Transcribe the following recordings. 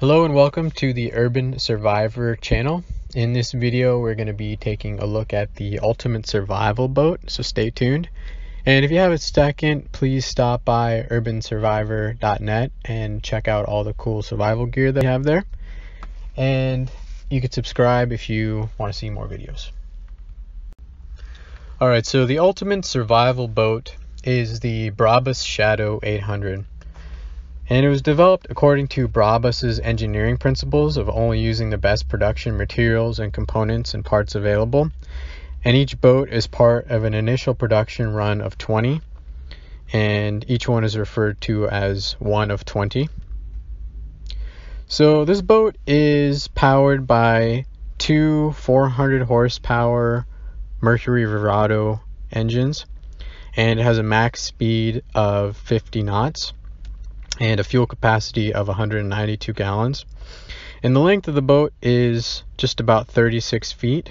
Hello and welcome to the Urban Survivor channel. In this video we're going to be taking a look at the ultimate survival boat, so stay tuned. And if you have a second, please stop by urbansurvivor.net and check out all the cool survival gear that we have there. And you can subscribe if you want to see more videos. Alright, so the ultimate survival boat is the Brabus Shadow 800. And it was developed according to Brabus's engineering principles of only using the best production materials and components and parts available. And each boat is part of an initial production run of 20. And each one is referred to as one of 20. So this boat is powered by two 400 horsepower Mercury Verado engines. And it has a max speed of 50 knots. And a fuel capacity of 192 gallons. And the length of the boat is just about 36 feet.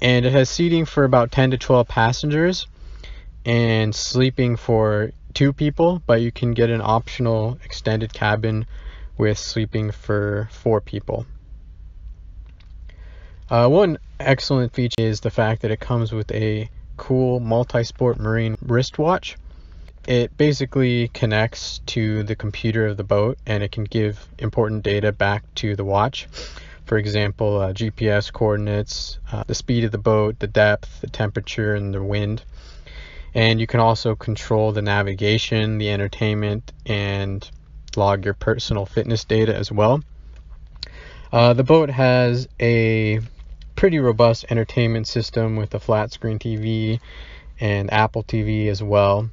And it has seating for about 10 to 12 passengers and sleeping for 2 people, but you can get an optional extended cabin with sleeping for 4 people. One excellent feature is the fact that it comes with a cool multi-sport marine wristwatch. It basically connects to the computer of the boat and it can give important data back to the watch. For example, GPS coordinates, the speed of the boat, the depth, the temperature, and the wind. And you can also control the navigation, the entertainment, and log your personal fitness data as well. The boat has a pretty robust entertainment system with a flat screen TV and Apple TV as well.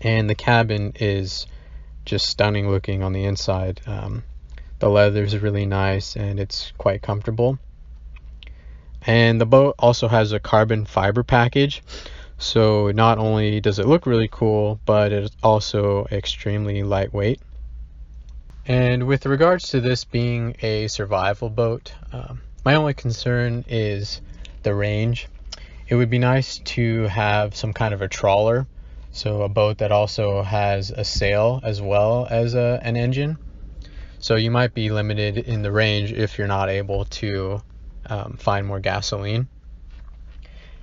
And the cabin is just stunning looking on the inside. The leather is really nice and it's quite comfortable. And the boat also has a carbon fiber package. So not only does it look really cool, but it's also extremely lightweight. And with regards to this being a survival boat, my only concern is the range. It would be nice to have some kind of a trawler. So a boat that also has a sail as well as an engine. So you might be limited in the range if you're not able to find more gasoline.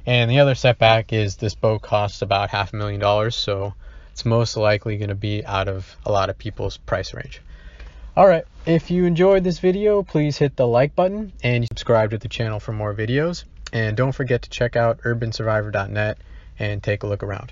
And the other setback is this boat costs about $500,000. So it's most likely going to be out of a lot of people's price range. Alright, if you enjoyed this video, please hit the like button and subscribe to the channel for more videos. And don't forget to check out urbansurvivor.net and take a look around.